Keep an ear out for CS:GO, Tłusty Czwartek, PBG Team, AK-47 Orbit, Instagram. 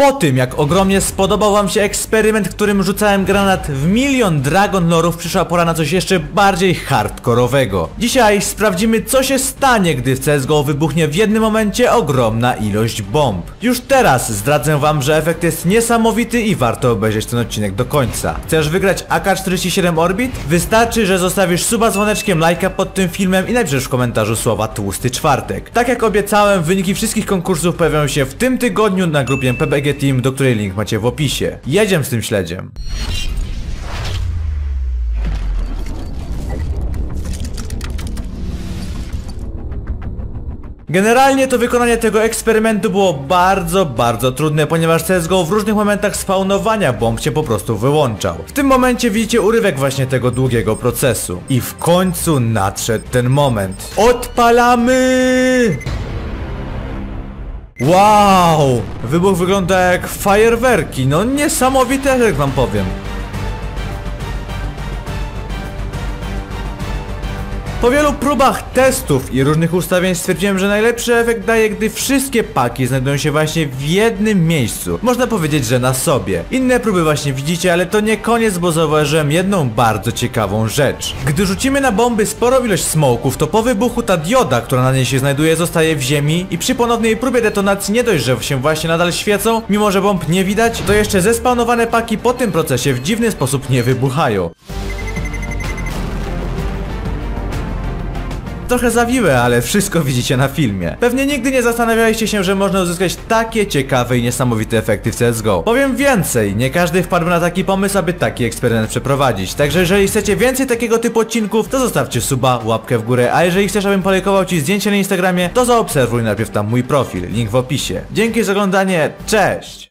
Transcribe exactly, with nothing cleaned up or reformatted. Po tym, jak ogromnie spodobał wam się eksperyment, którym rzucałem granat w milion Dragon Lorów, przyszła pora na coś jeszcze bardziej hardkorowego. Dzisiaj sprawdzimy, co się stanie, gdy w C S G O wybuchnie w jednym momencie ogromna ilość bomb. Już teraz zdradzę wam, że efekt jest niesamowity i warto obejrzeć ten odcinek do końca. Chcesz wygrać A K czterdzieści siedem Orbit? Wystarczy, że zostawisz suba, dzwoneczkiem, lajka pod tym filmem i napiszesz w komentarzu słowa Tłusty Czwartek. Tak jak obiecałem, wyniki wszystkich konkursów pojawią się w tym tygodniu na grupie P B G Team, do której link macie w opisie. Jedziemy z tym śledziem. Generalnie to wykonanie tego eksperymentu było bardzo, bardzo trudne, ponieważ C S G O w różnych momentach spawnowania bomb się po prostu wyłączał. W tym momencie widzicie urywek właśnie tego długiego procesu. I w końcu nadszedł ten moment. Odpalamy! Wow! Wybuch wygląda jak fajerwerki, no niesamowite, jak wam powiem. Po wielu próbach testów i różnych ustawień stwierdziłem, że najlepszy efekt daje, gdy wszystkie paki znajdują się właśnie w jednym miejscu. Można powiedzieć, że na sobie. Inne próby właśnie widzicie, ale to nie koniec, bo zauważyłem jedną bardzo ciekawą rzecz. Gdy rzucimy na bomby sporą ilość smoków, to po wybuchu ta dioda, która na niej się znajduje, zostaje w ziemi i przy ponownej próbie detonacji nie dość, że się właśnie nadal świecą, mimo że bomb nie widać, to jeszcze zespawnowane paki po tym procesie w dziwny sposób nie wybuchają. Trochę zawiłe, ale wszystko widzicie na filmie. Pewnie nigdy nie zastanawialiście się, że można uzyskać takie ciekawe i niesamowite efekty w C S G O. Powiem więcej, nie każdy wpadł na taki pomysł, aby taki eksperyment przeprowadzić. Także jeżeli chcecie więcej takiego typu odcinków, to zostawcie suba, łapkę w górę, a jeżeli chcesz, abym polajkował ci zdjęcie na Instagramie, to zaobserwuj najpierw tam mój profil, link w opisie. Dzięki za oglądanie, cześć!